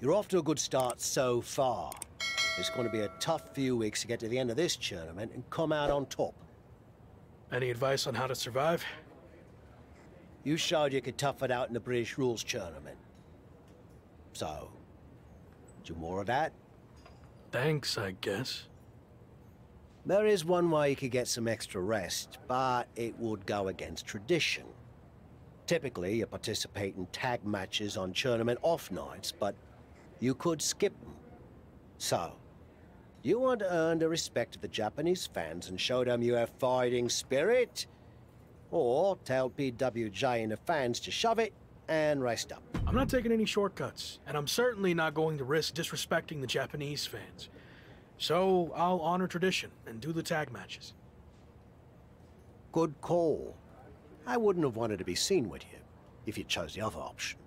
You're off to a good start so far. It's going to be a tough few weeks to get to the end of this tournament and come out on top. Any advice on how to survive? You showed you could tough it out in the British Rules tournament. So, do more of that? Thanks, I guess. There is one way you could get some extra rest, but it would go against tradition. Typically, you participate in tag matches on tournament off nights, but you could skip them. So, you want to earn the respect of the Japanese fans and show them you have fighting spirit? Or tell PWJ and the fans to shove it and rest up? I'm not taking any shortcuts, and I'm certainly not going to risk disrespecting the Japanese fans. So, I'll honor tradition and do the tag matches. Good call. I wouldn't have wanted to be seen with you if you chose the other option.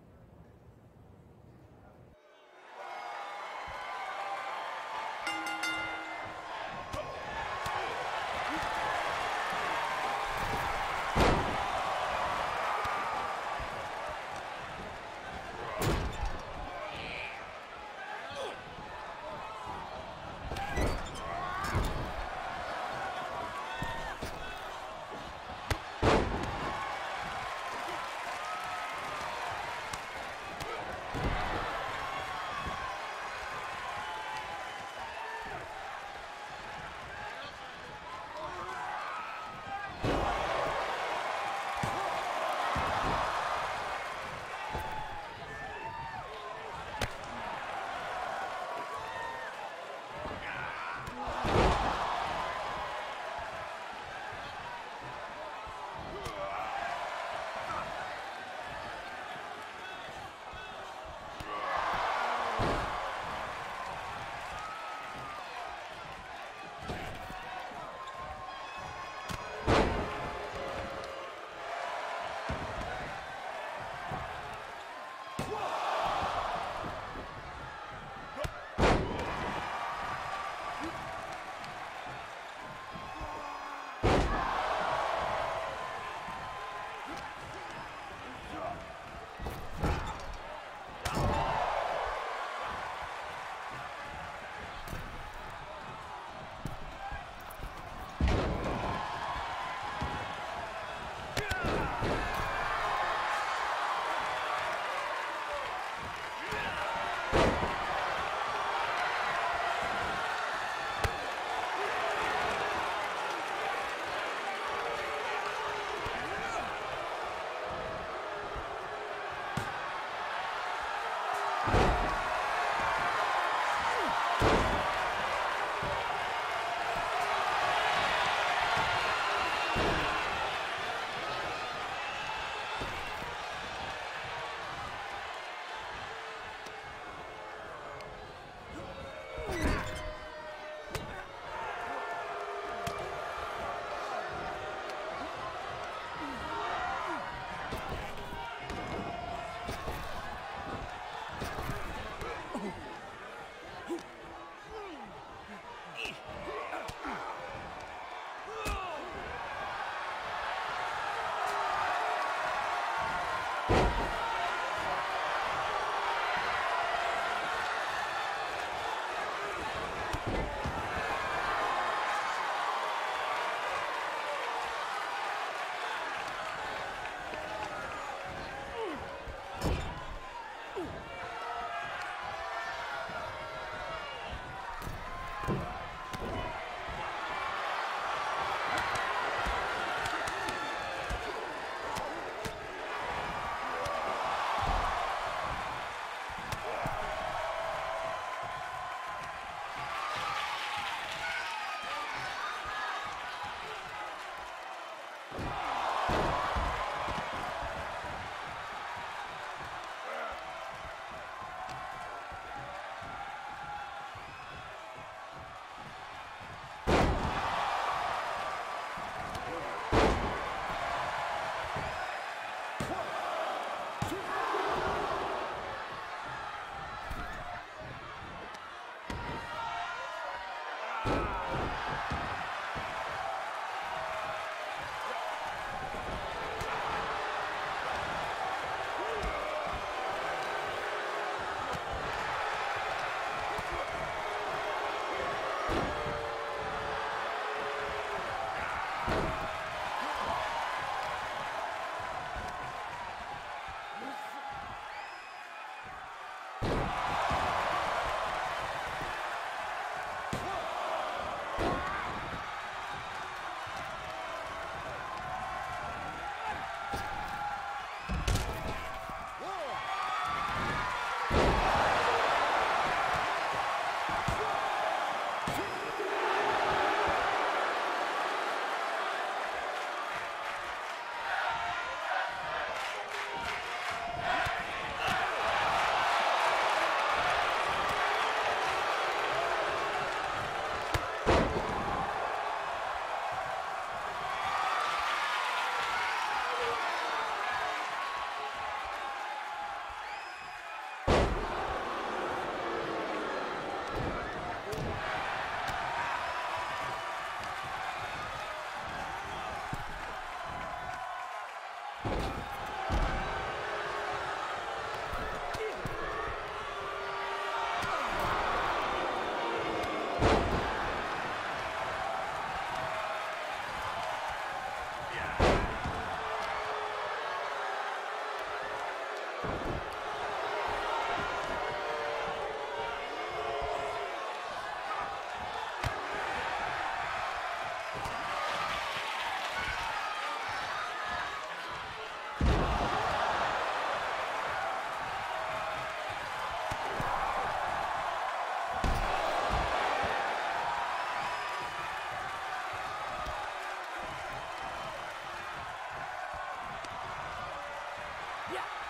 Yeah.